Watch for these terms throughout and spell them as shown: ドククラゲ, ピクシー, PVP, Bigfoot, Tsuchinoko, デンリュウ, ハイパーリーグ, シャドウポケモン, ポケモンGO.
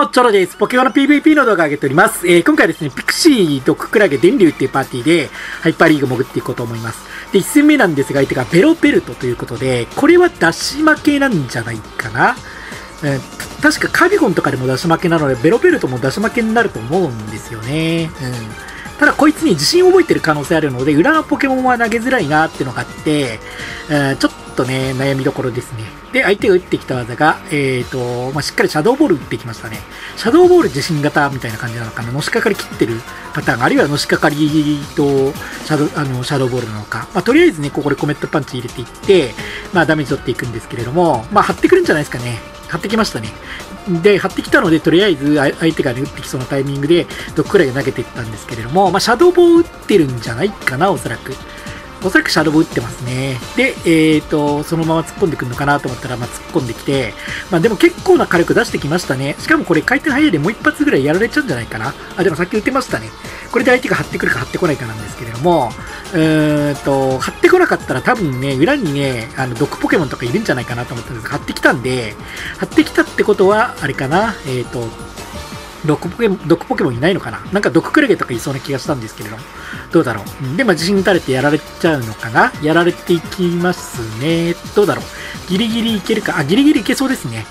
も、チョロです。ポケモンの PVP の動画を上げております。今回はですね、ピクシー、ドククラゲ、電流っていうパーティーで、ハイパーリーグ潜っていこうと思います。で、1戦目なんですが、相手がベロベルトということで、これは出し負けなんじゃないかな。確かカビゴンとかでも出し負けなので、ベロベルトも出し負けになると思うんですよね。ただこいつに自信を覚えてる可能性あるので、裏のポケモンは投げづらいなっていうのがあって、ちょっとね、悩みどころですね。で、相手が打ってきた技が、しっかりシャドーボール打ってきましたね。シャドーボール自信型みたいな感じなのかな。のしかかり切ってるパターン、あるいはのしかかりとシャドーボールなのか。とりあえずね、ここでコメットパンチ入れていって、ダメージ取っていくんですけれども、張ってくるんじゃないですかね。張ってきましたね。で、張ってきたので、とりあえず相手が、ね、打ってきそうなタイミングでドックラゲ投げていったんですけれども、シャドーボー打ってるんじゃないかな、おそらく。おそらくシャドーボー打ってますね。で、そのまま突っ込んでくるのかなと思ったら、突っ込んできて、でも結構な火力出してきましたね。しかもこれ回転速いでもう一発ぐらいやられちゃうんじゃないかな。でもさっき打てましたね。これで相手が張ってくるか張ってこないかなんですけれども、張ってこなかったら多分ね、裏にね、毒ポケモンとかいるんじゃないかなと思ったんですが、張ってきたんで、張ってきたってことは、あれかな、毒ポケモンいないのかな。なんか毒クラゲとかいそうな気がしたんですけれども、どうだろう。で、自信打たれてやられちゃうのかな。やられていきますね。どうだろう。ギリギリいけるか。ギリギリいけそうですね。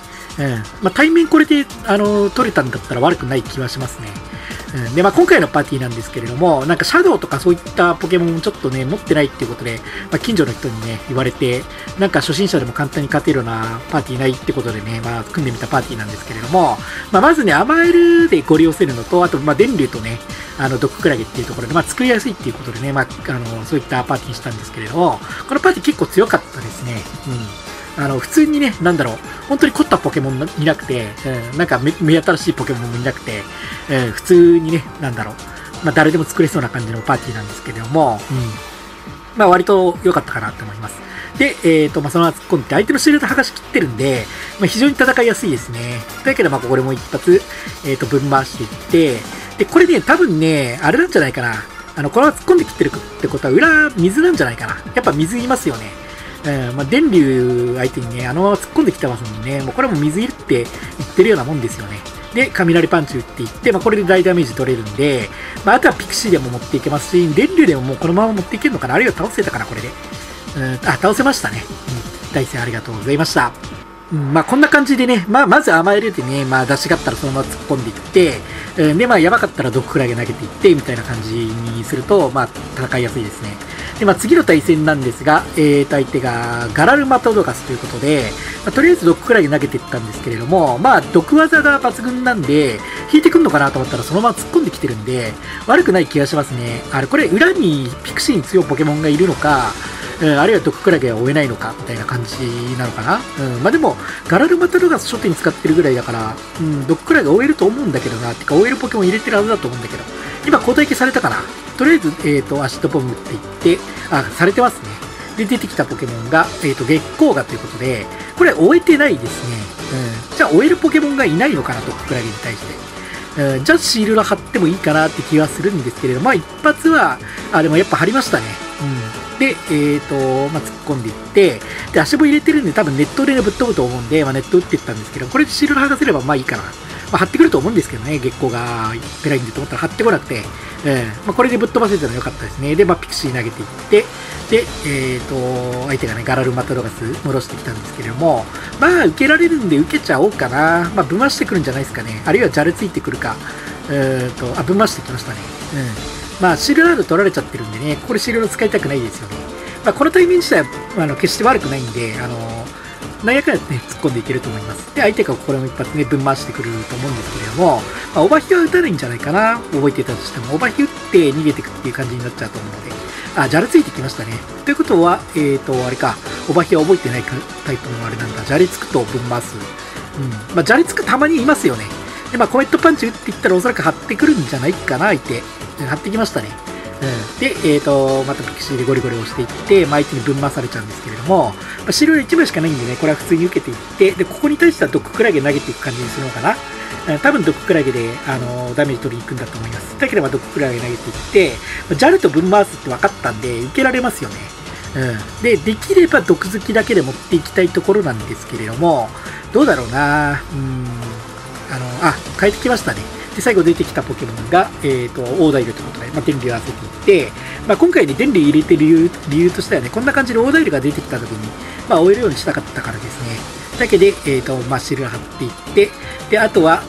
対面これで、取れたんだったら悪くない気はしますね。で、今回のパーティーなんですけれども、なんかシャドウとかそういったポケモンをちょっとね、持ってないっていうことで、近所の人にね、言われて、なんか初心者でも簡単に勝てるようなパーティーないってことでね、組んでみたパーティーなんですけれども、まずね、甘えるでご利用せるのと、あと、電流とね、ドッククラゲっていうところで、作りやすいっていうことでね、そういったパーティーしたんですけれども、このパーティー結構強かったですね。普通にね、なんだろう、本当に凝ったポケモンいなくて、なんか目新しいポケモンもいなくて、普通にね、なんだろう、誰でも作れそうな感じのパーティーなんですけれども、割と良かったかなと思います。で、そのまま突っ込んで、相手のシールド剥がし切ってるんで、非常に戦いやすいですね。だけど、これも一発、ぶん回していって、で、これね、多分ね、あれなんじゃないかな。これは突っ込んで切ってるってことは、裏、水なんじゃないかな。やっぱ水いますよね。電流相手にね、突っ込んできてますもんね。もうこれも水いるって言ってるようなもんですよね。で、雷パンチ打っていって、これで大ダメージ取れるんで、あとはピクシーでも持っていけますし、電流でももうこのまま持っていけるのかな。あるいは倒せたかな、これで。倒せましたね。大戦ありがとうございました。こんな感じでね、まず甘えれてね、出しがったらそのまま突っ込んでいって、で、やばかったら毒クラゲ投げていって、みたいな感じにすると、戦いやすいですね。で、次の対戦なんですが、相手がガラルマトドガスということで、とりあえず毒クラゲ投げていったんですけれども、毒技が抜群なんで、引いてくるのかなと思ったらそのまま突っ込んできてるんで、悪くない気がしますね。これ裏にピクシーに強いポケモンがいるのか、あるいは毒クラゲは追えないのかみたいな感じなのかな。でも、ガラルマトドガス初手に使ってるぐらいだから、毒クラゲ追えると思うんだけどな、ってか追えるポケモン入れてるはずだと思うんだけど、今交代系されたかな。とりあえず、足とボムって言って、されてますね。で、出てきたポケモンが、月光河ということで、これ追えてないですね。じゃあ追えるポケモンがいないのかな、毒クラゲに対して。じゃあシールド貼ってもいいかなって気はするんですけれども、一発は、でもやっぱ貼りましたね。で、突っ込んでいって、で、足も入れてるんで、多分ネットでぶっ飛ぶと思うんで、ネット打っていったんですけど、これでシールド剥がせればいいかな。貼ってくると思うんですけどね、月光がペラインでと思ったら貼ってこなくて、これでぶっ飛ばせたの良かったですね。で、ピクシー投げていって、で、相手がね、ガラルマトドガス戻してきたんですけれども、受けられるんで受けちゃおうかな。ぶん回してくるんじゃないですかね。あるいは、じゃれついてくるか。ぶん回してきましたね。シールド取られちゃってるんでね、これシールド使いたくないですよね。この対面自体は決して悪くないんで、なんやかんやね、突っ込んでいけると思います。で、相手がこれも一発ね、ぶん回してくると思うんですけれども、オバヒは打たないんじゃないかな。覚えてたとしても、オバヒ打って逃げてくっていう感じになっちゃうと思うので。じゃれついてきましたね。ということは、あれか、オバヒは覚えてないタイプのあれなんだ。じゃれつくとぶん回す。じゃれつくたまにいますよね。で、コメットパンチ打っていったらおそらく張ってくるんじゃないかな、相手。張ってきましたね。で、またピクシーでゴリゴリ押していって、相手にぶん回されちゃうんですけれども、シールド1枚しかないんでね、これは普通に受けていって、で、ここに対しては毒クラゲ投げていく感じにするのかな。多分毒クラゲで、ダメージ取りに行くんだと思います。だければ毒クラゲ投げていって、ジャルとぶん回すって分かったんで、受けられますよね。で、できれば毒好きだけで持っていきたいところなんですけれども、どうだろうな変えてきましたね。で、最後出てきたポケモンが、オーダイルということで、電流を合わせていって、今回ね、電流入れてる理由としてはね、こんな感じでオーダイルが出てきたときに、終えるようにしたかったからですね。だけで、シール貼っていって、で、あとは、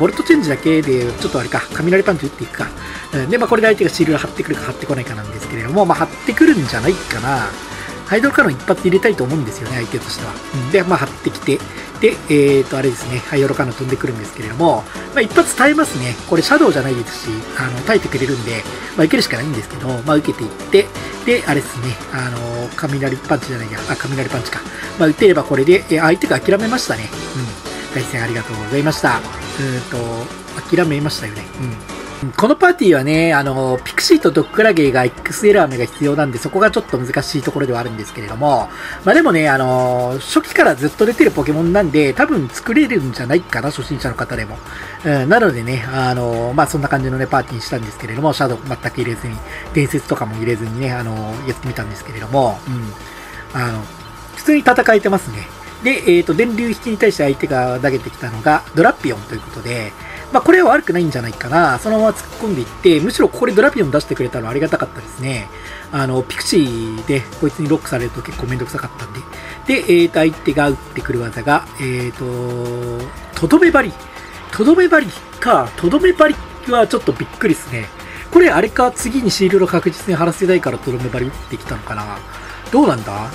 ボルトチェンジだけで、ちょっとあれか、雷パンチ打っていくか。で、これで相手がシール貼ってくるか貼ってこないかなんですけれども、貼ってくるんじゃないかな。ハイドロカノン一発入れたいと思うんですよね、相手としては。で、張ってきて、で、あれですね、ハイドロカノン飛んでくるんですけれども、一発耐えますね。これ、シャドウじゃないですし、耐えてくれるんで、受けるしかないんですけど、受けていって、で、あれですね、雷パンチじゃないや、雷パンチか。打てればこれで、相手が諦めましたね。対戦ありがとうございました。諦めましたよね。このパーティーはね、ピクシーとドッグラゲーが XL 飴が必要なんで、そこがちょっと難しいところではあるんですけれども、でもね、初期からずっと出てるポケモンなんで、多分作れるんじゃないかな、初心者の方でも。なのでね、そんな感じのね、パーティーにしたんですけれども、シャドウ全く入れずに、伝説とかも入れずにね、やってみたんですけれども、普通に戦えてますね。で、電流引きに対して相手が投げてきたのが、ドラピオンということで、これは悪くないんじゃないかな。そのまま突っ込んでいって、むしろここでドラピオン出してくれたのはありがたかったですね。ピクシーでこいつにロックされると結構めんどくさかったんで。で、相手が打ってくる技が、とどめ針。とどめ針か。とどめ針はちょっとびっくりですね。これあれか、次にシールド確実に貼らせたいからとどめ針打ってきたのかな。どうなんだ？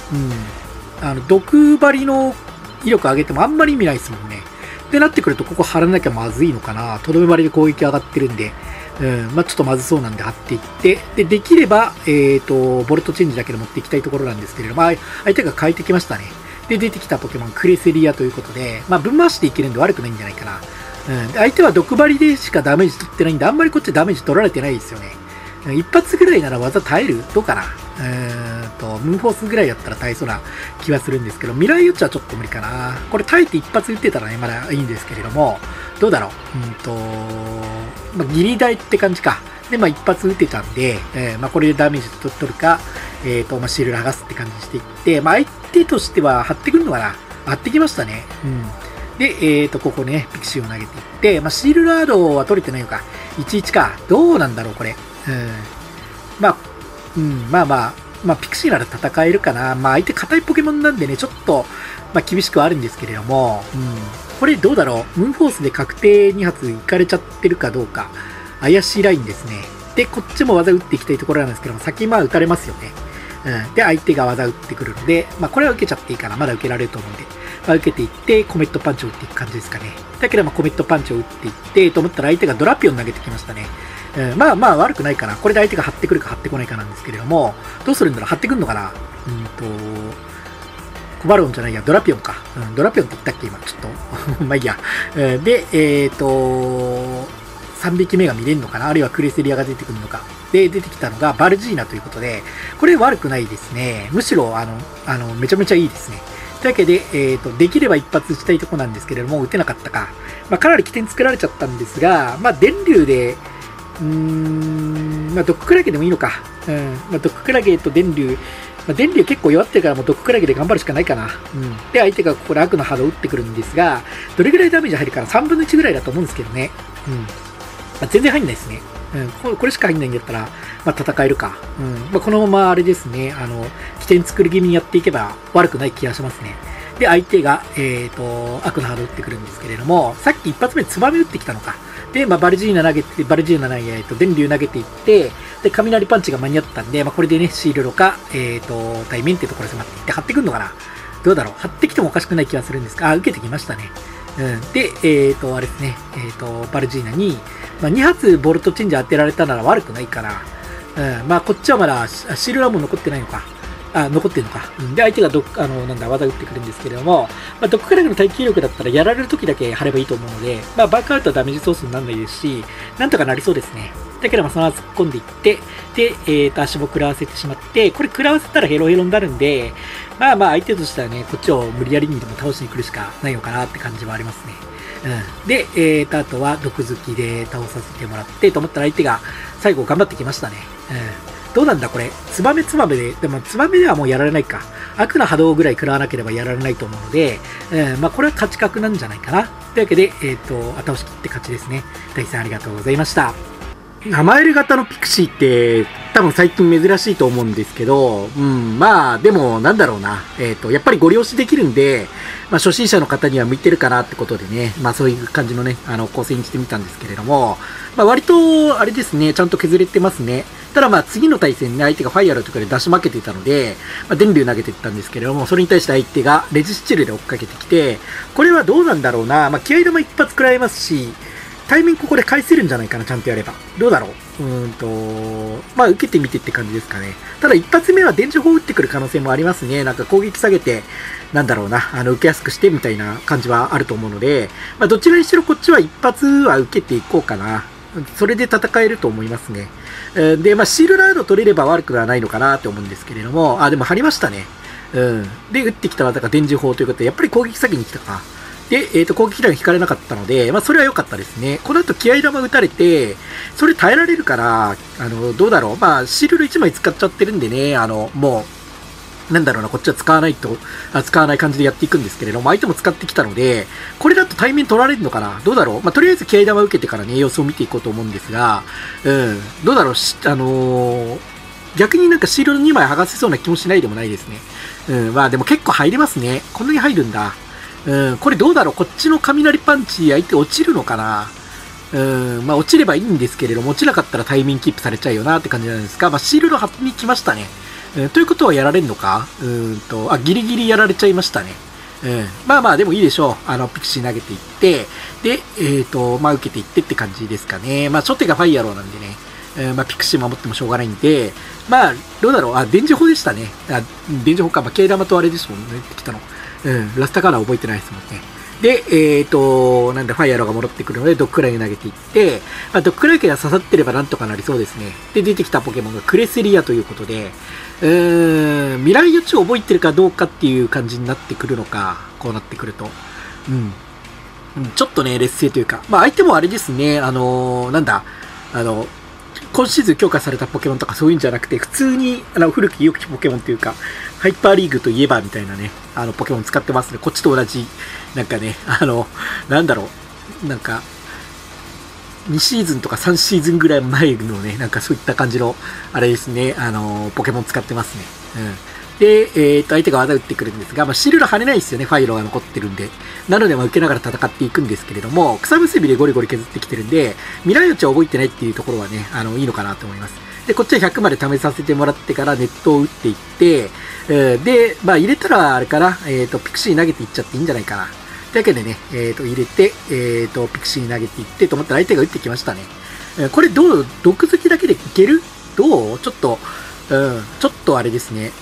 毒針の威力上げてもあんまり意味ないですもんね。ってなってくると、ここ貼らなきゃまずいのかな。とどめ針で攻撃上がってるんで、ちょっとまずそうなんで貼っていって、で、できれば、ボルトチェンジだけで持っていきたいところなんですけれども、相手が変えてきましたね。で、出てきたポケモン、クレセリアということで、ぶん回していけるんで悪くないんじゃないかな。で、相手は毒針でしかダメージ取ってないんで、あんまりこっちダメージ取られてないですよね。一発ぐらいなら技耐える？どうかな？ムーンフォースぐらいだったら耐えそうな気はするんですけど、未来予知はちょっと無理かな。これ耐えて一発打ってたらね、まだいいんですけれども、どうだろう。ギリ台って感じか。で、一発打てたんで、これでダメージ取るか、シール剥がすって感じにしていって、相手としては張ってくるのかな。張ってきましたね。で、ここね、ピクシーを投げていって、シールラードは取れてないのか。11か。どうなんだろう、これ。ピクシーなら戦えるかな。相手硬いポケモンなんでね、ちょっと、厳しくはあるんですけれども、これどうだろう。ムーンフォースで確定2発いかれちゃってるかどうか、怪しいラインですね。で、こっちも技打っていきたいところなんですけども、先打たれますよね。で、相手が技打ってくるので、これは受けちゃっていいかな。まだ受けられると思うんで。受けていって、コメットパンチを打っていく感じですかね。だけど、コメットパンチを打っていって、と思ったら相手がドラピオン投げてきましたね。悪くないかな。これで相手が張ってくるか張ってこないかなんですけれども、どうするんだろう。張ってくるのかな。コバルオンじゃないや、ドラピオンか。ドラピオンって言ったっけ今、ちょっと。いいや。で、3匹目が見れるのかな。あるいはクレセリアが出てくるのか。で、出てきたのがバルジーナということで、これ悪くないですね。むしろ、めちゃめちゃいいですね。というわけで、できれば一発打ちたいとこなんですけれども、打てなかったか。かなり起点作られちゃったんですが、電流で、ドッグクラゲでもいいのか。ドッグクラゲと電流。電流結構弱ってるから、ドッグクラゲで頑張るしかないかな。で、相手がここで悪の波動を打ってくるんですが、どれぐらいダメージ入るかな。3分の1ぐらいだと思うんですけどね。全然入んないですね。これしか入んないんだったら、戦えるか。このままあれですね、起点作り気味にやっていけば悪くない気がしますね。で、相手が、悪の波動を打ってくるんですけれども、さっき一発目ツバメ打ってきたのか。で、バルジーナ投げ、電流投げていって、で、雷パンチが間に合ったんで、これでね、シールドか、対面ってところに迫っていって、張ってくるのかな。どうだろう。張ってきてもおかしくない気がするんですが、受けてきましたね。で、あれですね、バルジーナに、2発ボルトチェンジ当てられたなら悪くないかな。こっちはまだ、シールドはもう残ってないのか。残ってるのか。で、相手が技打ってくるんですけれども、ドッグクラゲの耐久力だったらやられる時だけ貼ればいいと思うので、バックアウトはダメージソースにならないですし、なんとかなりそうですね。だけど、そのまま突っ込んでいって、で、足も食らわせてしまって、これ食らわせたらヘロヘロになるんで、相手としてはね、こっちを無理やりにでも倒しに来るしかないのかなって感じはありますね。で、あとは毒好きで倒させてもらって、と思ったら相手が最後頑張ってきましたね。どうなんだこれ、ツバメで、でもツバメではもうやられないか。悪な波動ぐらい食らわなければやられないと思うので、まあこれは勝ち確なんじゃないかな。というわけで、後押し切って勝ちですね。大輝さんありがとうございました。アマエル型のピクシーって多分最近珍しいと思うんですけど、まあでもなんだろうな。やっぱりご利用しできるんで、まあ初心者の方には向いてるかなってことでね、まあそういう感じのね、構成にしてみたんですけれども、まあ割とあれですね、ちゃんと削れてますね。ただまあ次の対戦ね、相手がファイアローとかで出し負けていたので、まあ、電流投げていったんですけれども、それに対して相手がレジスチルで追っかけてきて、これはどうなんだろうな。まあ気合玉一発食らえますし、タイミングここで返せるんじゃないかな、ちゃんとやれば。どうだろう。まあ、受けてみてって感じですかね。ただ、一発目は電磁砲を打ってくる可能性もありますね。なんか攻撃下げて、なんだろうな、受けやすくしてみたいな感じはあると思うので、まあ、どちらにしろこっちは一発は受けていこうかな。それで戦えると思いますね。で、まあ、シールラード取れれば悪くはないのかなと思うんですけれども、あ、でも張りましたね。で、打ってきたのは、だから電磁砲ということで、やっぱり攻撃下げに来たか。で、攻撃弾が引かれなかったので、まあ、それは良かったですね。この後、気合玉打たれて、それ耐えられるから、どうだろう。まあ、シールル1枚使っちゃってるんでね、もう、なんだろうな、こっちは使わない感じでやっていくんですけれども、相手も使ってきたので、これだと対面取られるのかな。どうだろう。まあ、とりあえず気合玉受けてからね、様子を見ていこうと思うんですが、どうだろう。逆になんかシールル2枚剥がせそうな気もしないでもないですね。まあ、でも結構入れますね。こんなに入るんだ。これどうだろう、こっちの雷パンチ相手落ちるのかな。まあ落ちればいいんですけれども、落ちなかったらタイミングキープされちゃうよなって感じなんですが、まあシールド8に来ましたね。ということはやられんのか。ギリギリやられちゃいましたね。まあまあでもいいでしょう。ピクシー投げていって、で、まあ受けていってって感じですかね。まあ初手がファイアローなんでね。まあ、ピクシー守ってもしょうがないんで、まあ、どうだろう。あ、電磁砲でしたね。あ、電磁砲か。まあ、毛玉とあれですもんね。来たの。ラスタカラー覚えてないですもんね。で、なんだ、ファイアローが戻ってくるので、ドッグライン投げていって、まあ、ドッグラインが刺さってればなんとかなりそうですね。で、出てきたポケモンがクレセリアということで、未来予知を覚えてるかどうかっていう感じになってくるのか、こうなってくると。ちょっとね、劣勢というか、まあ、相手もあれですね、なんだ、今シーズン強化されたポケモンとかそういうんじゃなくて、普通に古き良きポケモンというか、ハイパーリーグといえばみたいなね、ポケモン使ってますね。こっちと同じ、なんかね、なんだろう、なんか、2シーズンとか3シーズンぐらい前のね、なんかそういった感じの、あれですね、ポケモン使ってますね。で、相手が技打ってくるんですが、まあ、シールド跳ねないですよね、ファイローが残ってるんで。なので、まあ、受けながら戦っていくんですけれども、草結びでゴリゴリ削ってきてるんで、未来予知は覚えてないっていうところはね、いいのかなと思います。で、こっちは100まで貯めさせてもらってからネットを打っていって、で、まあ、入れたら、あれかな、ピクシー投げていっちゃっていいんじゃないかな。というわけでね、入れて、ピクシー投げていってと思ったら相手が打ってきましたね。これどう、毒好きだけでいける？どう？ちょっとあれですね、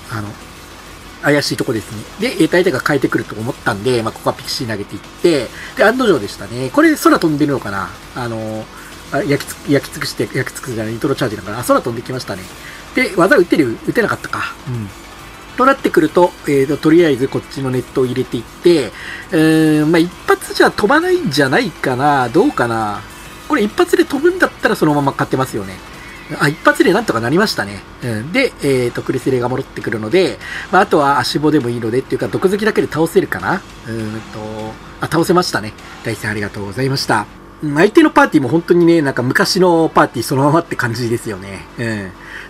怪しいとこですね。で、相手が変えてくると思ったんで、まあ、ここはピクシー投げていって、で、案の定でしたね。これ、空飛んでるのかな。焼き尽くすじゃない、ニトロチャージだから、空飛んできましたね。で、技打てなかったか。となってくると、とりあえずこっちのネットを入れていって、まあ、一発じゃ飛ばないんじゃないかな。どうかな。これ一発で飛ぶんだったらそのまま勝てますよね。あ、一発でなんとかなりましたね。で、クレセレが戻ってくるので、まあ、あとは足棒でもいいのでっていうか、毒好きだけで倒せるかな。あ、倒せましたね。大輝さんありがとうございました。相手のパーティーも本当にね、なんか昔のパーティーそのままって感じですよね。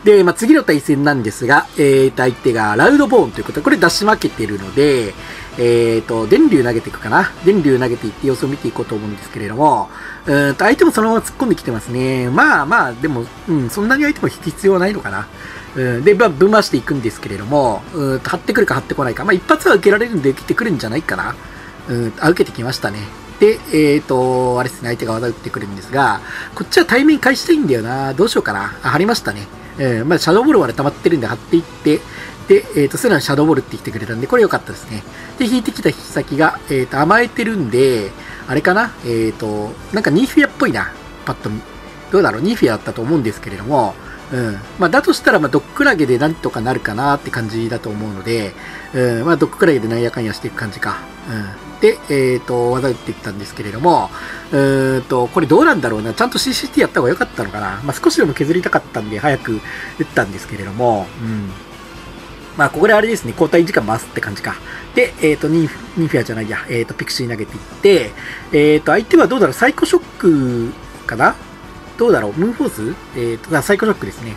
で、まあ、次の対戦なんですが、相手がラウドボーンということで、これ出し負けてるので、電流投げていくかな。電流投げていって様子を見ていこうと思うんですけれども、相手もそのまま突っ込んできてますね。まあまあ、でも、そんなに相手も引く必要はないのかな。で、まあ、ぶん回していくんですけれども、張ってくるか張ってこないか。まあ、一発は受けられるんで受けてくるんじゃないかな。受けてきましたね。で、あれですね、相手が技打ってくるんですが、こっちは対面返したいんだよな。どうしようかな。あ、張りましたね。まあ、シャドーボールまで溜まってるんで張っていって、で、それはシャドーボールってきてくれたんで、これ良かったですね。で、引いてきた引き先が、甘えてるんで、あれかな、なんかニーフィアっぽいな。パッと見。どうだろう、ニーフィアだったと思うんですけれども、まあ、だとしたら、まあ、ドックラゲでなんとかなるかなって感じだと思うので、まあ、ドックラゲでなんやかんやしていく感じか。で、技打っていったんですけれども、これどうなんだろうな、ちゃんと CCT やった方が良かったのかな、まあ、少しでも削りたかったんで早く打ったんですけれども、うん、まあここであれですね、交代時間回すって感じか。で、ニンフィアじゃないや、ピクシー投げていって、相手はどうだろう、サイコショックかな、どうだろう、ムーンフォース、サイコショックですね。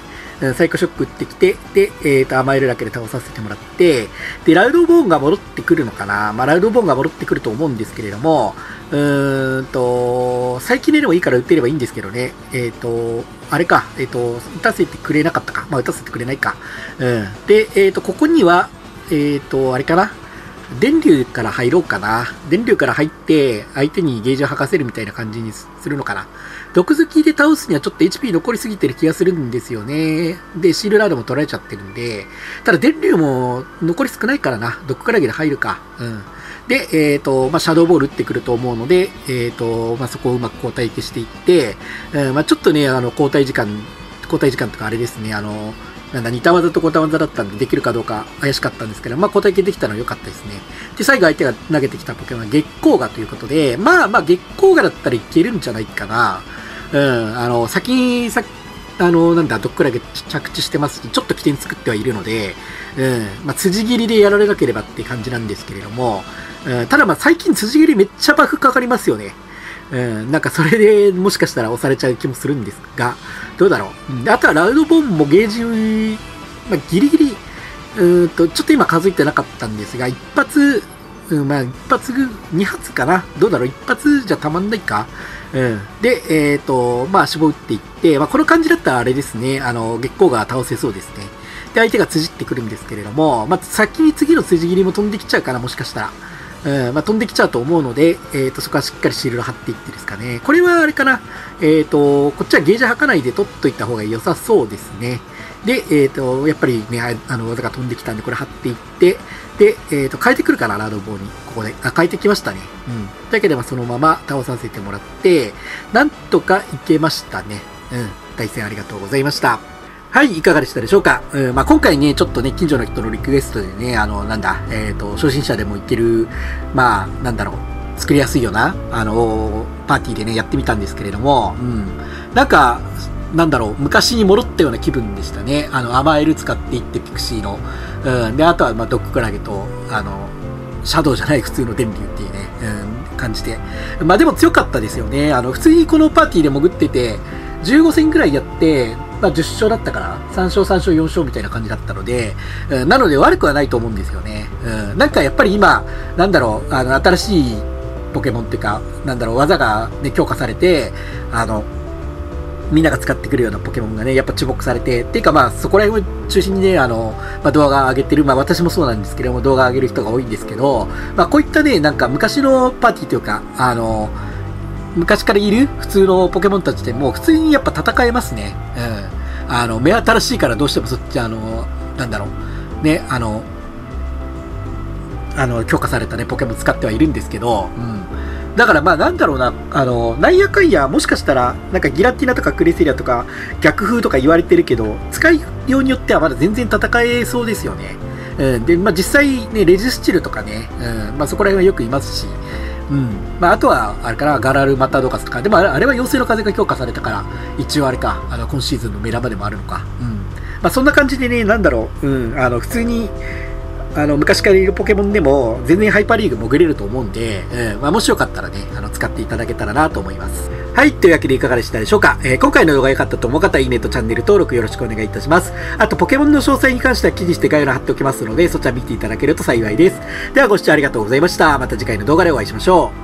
サイコショック打ってきて、で、甘えるだけで倒させてもらって、で、ラウドボーンが戻ってくるのかな、まあ、ラウドボーンが戻ってくると思うんですけれども、最近でもいいから打てればいいんですけどね、あれか、打たせてくれなかったか、まあ、打たせてくれないか。うん。で、ここには、あれかな、電流から入ろうかな。電流から入って、相手にゲージを吐かせるみたいな感じにするのかな。毒好きで倒すにはちょっと HP 残りすぎてる気がするんですよね。で、シールラードも取られちゃってるんで。ただ、電流も残り少ないからな。毒からげで入るか。うん。で、まあ、シャドーボール打ってくると思うので、まあ、そこをうまく交代消していって、まあ、ちょっとね、交代時間とかあれですね、なんだ、似た技と小た技だったんで、できるかどうか怪しかったんですけど、まあ、交代系できたのは良かったですね。で、最後相手が投げてきたポケモンは月光河ということで、まあ、月光河だったらいけるんじゃないかな。うん、なんだ、どっくらい着地してますし、ちょっと起点作ってはいるので、うん、まあ、辻切りでやられなければって感じなんですけれども、うん、ただまあ、最近辻切りめっちゃバフかかりますよね。うん、なんかそれでもしかしたら押されちゃう気もするんですが、どうだろう。あとはラウドボーンもゲージ、まあ、ギリギリ、ちょっと今数えてなかったんですが、一発、うん、まあ一発、二発かな。どうだろう、一発じゃたまんないか。うん、で、まあ足棒打っていって、まあこの感じだったらあれですね、月光が倒せそうですね。で、相手が辻ってくるんですけれども、まあ先に次の辻切りも飛んできちゃうかな、もしかしたら。うん、まあ、飛んできちゃうと思うので、そこはしっかりシールド貼っていってですかね。これはあれかな。こっちはゲージ吐かないで取っといた方が良さそうですね。で、やっぱりね、技が飛んできたんで、これ貼っていって、で、変えてくるかな、ラードボーに。ここで。あ、変えてきましたね。うん。だけど、まあ、そのまま倒させてもらって、なんとかいけましたね。うん。対戦ありがとうございました。はい、いかがでしたでしょうか。まあ、今回ね、ちょっとね、近所の人のリクエストでね、初心者でもいける、まあ、なんだろう、作りやすいような、パーティーでね、やってみたんですけれども、うん。なんか、なんだろう、昔に戻ったような気分でしたね。甘える使っていって、ピクシーの。うん。で、あとは、まあ、ドッグクラゲと、シャドウじゃない普通の電流っていうね、うん、感じで。まあ、でも強かったですよね。普通にこのパーティーで潜ってて、15戦くらいやって、まあ、10勝だったから、3勝、4勝みたいな感じだったので、うん、なので悪くはないと思うんですよね。うん、なんかやっぱり今、なんだろう、新しいポケモンっていうか、なんだろう、技が、ね、強化されて、みんなが使ってくるようなポケモンがね、やっぱ注目されて、っていうかまあ、そこら辺を中心にね、まあ、動画上げてる、まあ私もそうなんですけども、動画上げる人が多いんですけど、まあこういったね、なんか昔のパーティーというか、昔からいる普通のポケモンたちでも普通にやっぱ戦えますね。うん。目新しいからどうしてもそっち、なんだろう、ね、強化されたね、ポケモン使ってはいるんですけど、うん。だからまあなんだろうな、なんやかんや、もしかしたら、なんかギラティナとかクレセリアとか逆風とか言われてるけど、使いようによってはまだ全然戦えそうですよね。うん。で、まあ実際ね、レジスチルとかね、うん、まあそこら辺はよくいますし、うん。まあ、あとは、あれかな、ガラルマタドカスとか、でもあれは妖精の風が強化されたから、一応あれか、今シーズンの目玉でもあるのか。うん。まあ、そんな感じでね、なんだろう、うん、普通に、昔からいるポケモンでも、全然ハイパーリーグ潜れると思うんで、うん、まあ、もしよかったらね、使っていただけたらなと思います。はい、というわけでいかがでしたでしょうか。今回の動画が良かったと思う方は、いいねとチャンネル登録よろしくお願いいたします。あと、ポケモンの詳細に関しては記事して概要欄貼っておきますので、そちら見ていただけると幸いです。では、ご視聴ありがとうございました。また次回の動画でお会いしましょう。